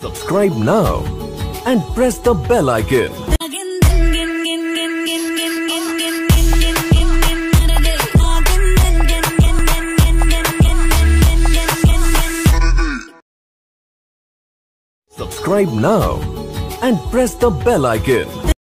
Subscribe now and press the bell icon. Subscribe now and press the bell icon.